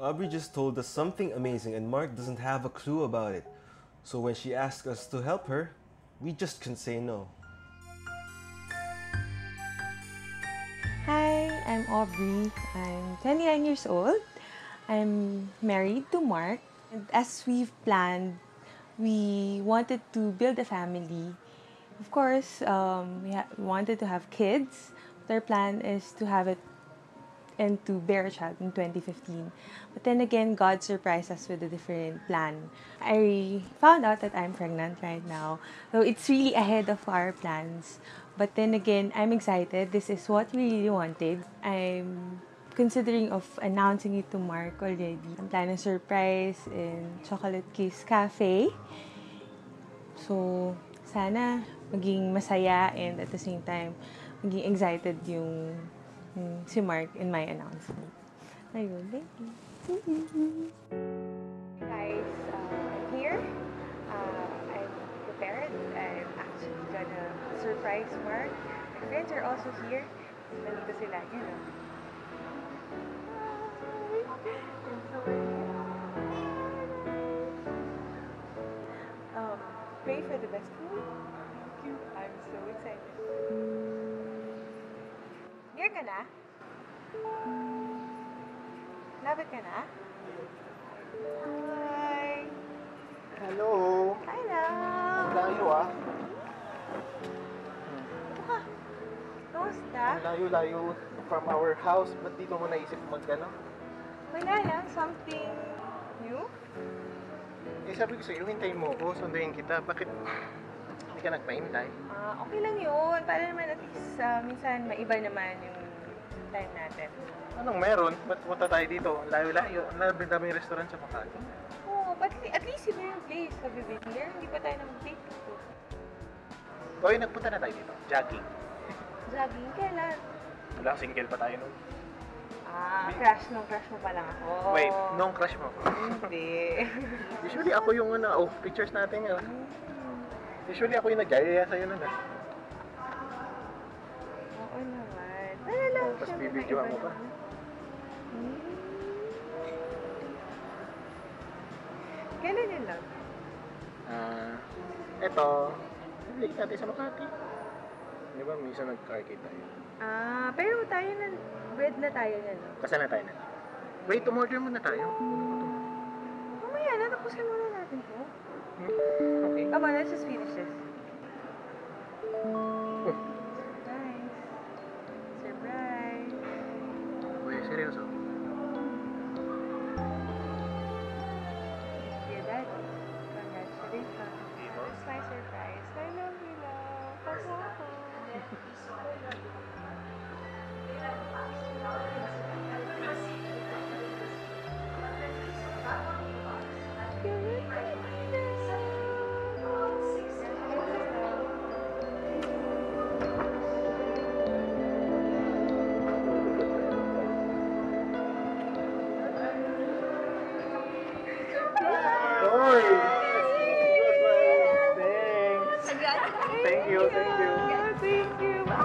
Aubrey just told us something amazing and Mark doesn't have a clue about it. So when she asks us to help her, we just can't say no. Hi, I'm Aubrey. I'm 29 years old. I'm married to Mark. And as we've planned, we wanted to build a family. Of course, we wanted to have kids. But our plan is to have it and to bear a child in 2015. But then again, God surprised us with a different plan. I found out that I'm pregnant right now. So it's really ahead of our plans. But then again, I'm excited. This is what we really wanted. I'm considering of announcing it to Mark already. I'm planning a surprise in Chocolate Kiss Cafe. So, sana maging masaya and at the same time, maging excited yung si Mark in my announcement. Ayun, thank you. Hey guys, I'm here. I'm prepared. I'm actually gonna surprise Mark. My friends are also here. Nandito sila, you know. Pray for the best. Thank you. I'm so excited. You're gonna love it, gonna. Hi. Hello. Hi love. Layo ah. Kamusta? Layo from our house. Ba't di ko mo naisip mag-ano? Wala lang. Something new? Eh sabi ko sa'yo, hintayin mo ko. Sunduin kita. Bakit? Hindi ka nagpahintay. Okay lang yun. Para naman at least minsan maiba naman yung time natin. Anong meron? Ba't punta tayo dito? Layo-layo. Ang daming restaurant sa Makati. Oo, but at least iba yung place. Sabi ba there? Hindi pa tayo nag-date dito. Oy, nagpunta na tayo dito. Jogging. Jogging? Kailan? Wala, single pa tayo nun. Ah, crush mo pa lang ako. Wait, nung crush mo? Hindi. Usually ako yung ano, pictures natin yun. Usually ako yung nag-gaya sa'yo na na. Oo naman. Tala lang siya. Tapos bibidyoan mo pa. Kailan yun lang? Eto. Balik natin sa Makati. Di ba minsan nag-arcade tayo? Pero tayo na, bread na tayo na no? Kasana tayo na? Wait, umorder muna tayo. Mamaya na, tapusin muna natin po. Okay. Come on, let's just finish this. Surprise. Surprise. Uy, seryoso. Dear Dad, congratulations. That's my surprise. I love you, love. Paso ako.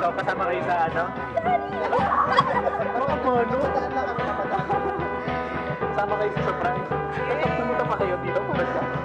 So, kasama kayo sa ano? Kasama kayo sa surprise. Pumunta pa kayo dito, pumunta.